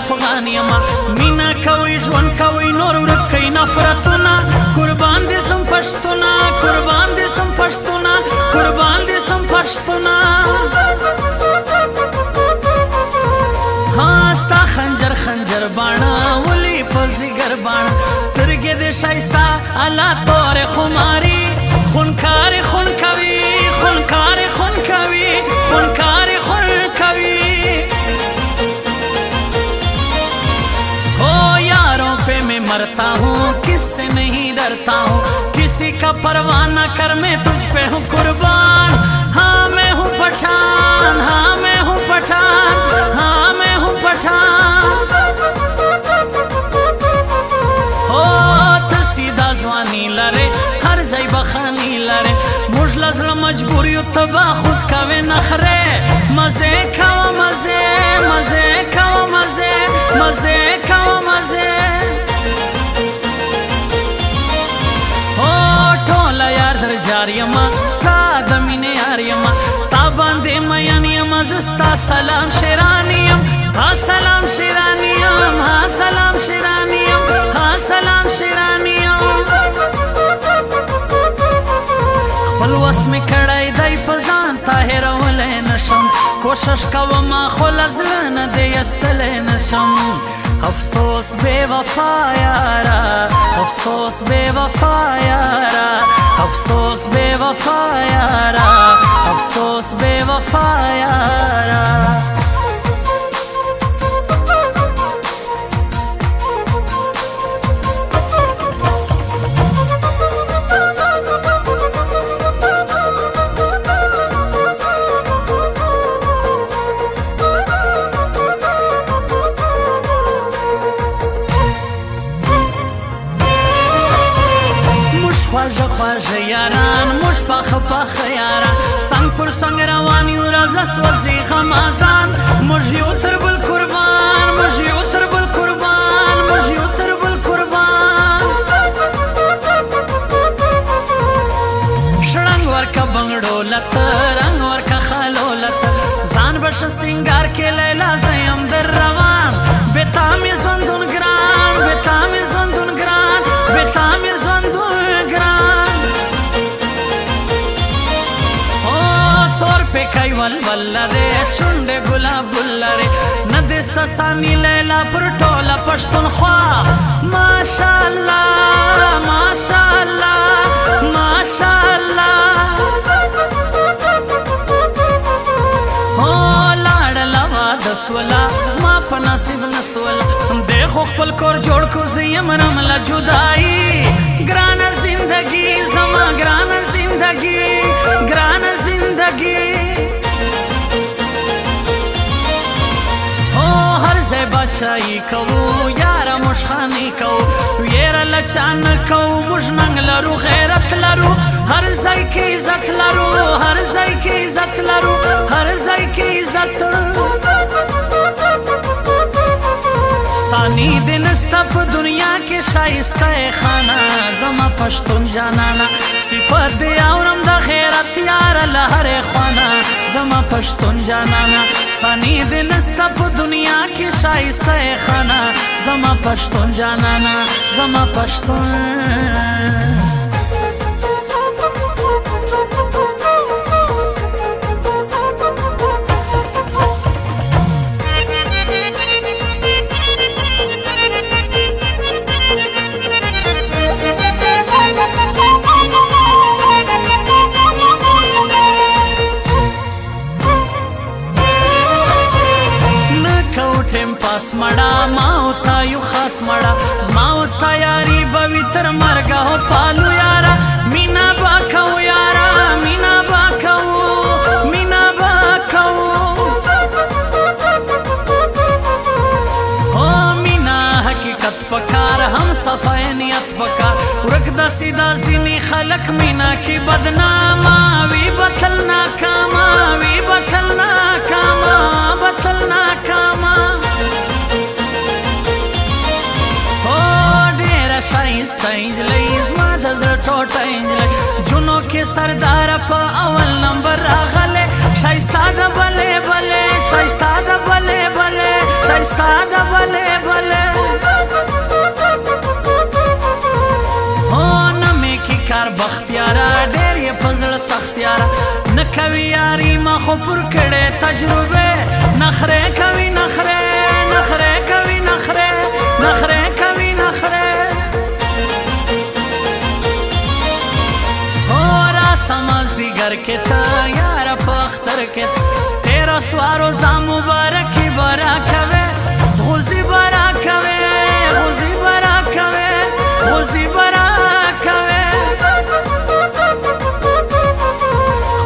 افغان یما مینا کوي ژوند کوي نور ورکې نفرتونه قربان دې سم پښتونه قربان دې سم پښتونه قربان دې سم پښتونه هاستا خنجر خنجر باڼه ولي پزګر باڼه سترګې دې شایسته الا تور خماري خونکار خون کوي خونکار خون کوي خونکار خون کوي मरता हूँ किससे नहीं डरता हूँ किसी का परवाह न कर मैं तुझ पे हूँ कुर्बान हाँ मैं हूँ पठान हाँ मैं हूँ पठान हाँ मैं हूँ पठान हो तो सीधा जवानी लरे हर जई बखानी लरे मुझला जरा मजबूरी तबा खुद का वे नखरे मजे खाओ मजे मजे खाओ मजे मजे खाओ मजे یما ستا د مینې یار یما تا باندې میان یما زستا سلام شیرانیم ها سلام شیرانیم ها سلام شیرانیم ها سلام شیرانیم خپل وس مې کړی دی په ځان تاهرولی نشم کوشش کوم خو له زړه نه دې ایستلی نشم افسوس بې وفا یاره افسوس بې وفا یاره افسوس بے وفا یارا افسوس بے وفا یارا خواجه خواجه یاران موش پخ پخ یاران سنگ پر سنگ روانی و رازه سوزی غم آزان مجیو تر بل قربان مجیو تر بل قربان مجیو تر بل قربان شرنگ ورکا بنگڑو لت رنگ ورکا خالو لت زان بش سنگار که لیلا زیم در روان بتامی زندون گران بتامی زندون گران بتامی زندون ول ولره شونډه ګلاب ولره ندستا سانی لیلا پر ټوله پښتونخوا ماشاءالله ماشاءالله ماشاءالله او لاړله واده سوله زما په نصیب نسوله دې خو خپل کور جوړ کو زه یم رمله جدایي ګرانه زندګي زما ګرانه زندګي ګرانه زندګي چای کوو یاره موږ خاني کوو ویره له چا نه کوو موږ ننګ لرو غیرت لرو هر ځای کې عزت لرو هر ځای کې عزت لرو هر ځای کې عزت سانی دې نسته په دنیا کې شایسته خانه زما پښتون جانانه صفت دې اورم د غیرت یاره له هرې خوانه زما پښتون جانانا سانی دې نسته په دنیا کې شایسته خانه زما پښتون جانانا زما پښتون پاس مړه ما او تا یو خاص مړه زما او ستا یاري به وي تر مرګه هو پالو یاره مینه به کوو یاره مینه به کوو مینه به کوو هو مینه حقیقت پکار هم صفای نیت پکار ورک داسې دا ځینې خلک مینه کې بدنامه وي به تل ناکامه وي به تل ناکامه به تل ناکامه شایسته انجلۍ زما د زړه ټوټه انجلۍ جنو کې سرداره په اول نمبر راغلې شایسته ده بلې بلې شایسته ده بلې بلې استاد भले भले هون مې کی کار بختیارا ډېر یې فضل سختیارا نه کوي یاري ما خو پر کړه تجربه نخره کوي نخره نخره کوي نخره نخره کوي نخره اورا سمز دي ګر کې تا یار پختر کې تیرا سوارو زام مبارکی برا کوي غوزی برا کوي غوزی برا کوي غوزی برا کوي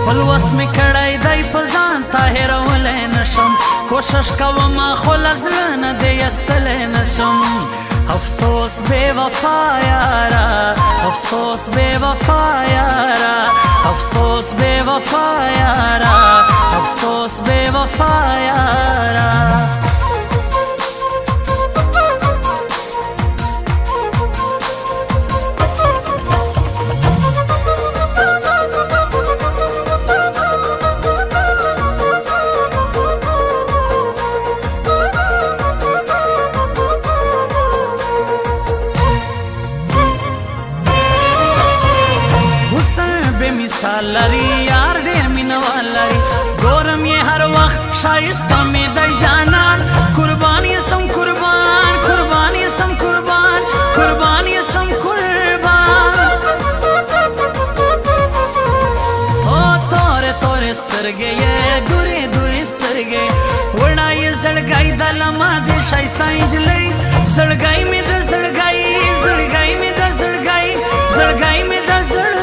خپل وس می کړای دای پزان طاهرول نشم کوشش کوم خو لازم نه دی استل نشم افسوس بے وفا یارا افسوس بے وفا یارا افسوس بے وفا یارا افسوس بے وفا یارا مثال لري یار ډېر مینوال لري ګورم یې هر وخت شایسته مې دی جانان قربان یې سم قربان قربان یې سم قربان قربان یې سم قربان او تورې تورې سترګې یې دورې دورې سترګې وړه یې زړګی د لمه د شایسته نجلۍ زړګی مې د زړګی زړګی مې د زړګی زړګی مې د زړګی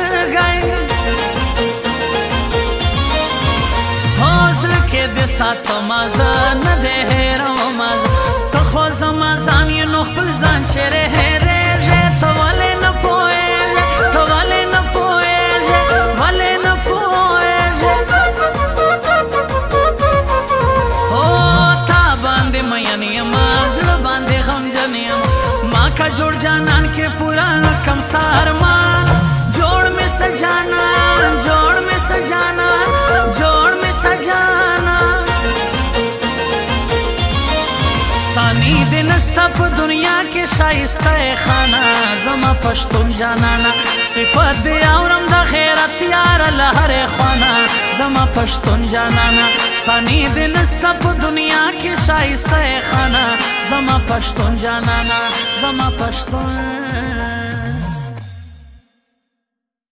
د سات مزه نه ده هرم مزه ته خو زما ځان یې نو خپل ځان چیرې هېرېږې ته ولې نه پوهېږې ته ولې نه پوهېږې ولې نه پوهېږې هو تا باندې مین یمه زړه باندې غمجن یم ما کا جوړ جانان کې پورا نه کم ستا ارمان جوړ مې س جانان جوړ مې س جانان جوړ مې س جانان سانی دن استف دنیا کې شایسته خانه زما پښتون جانانا صفات دی اورم د خیرت یار لهره خانه زما پښتون جانانا سانی دن استف دنیا کې شایسته خانه زما پښتون جانانا زما پښتون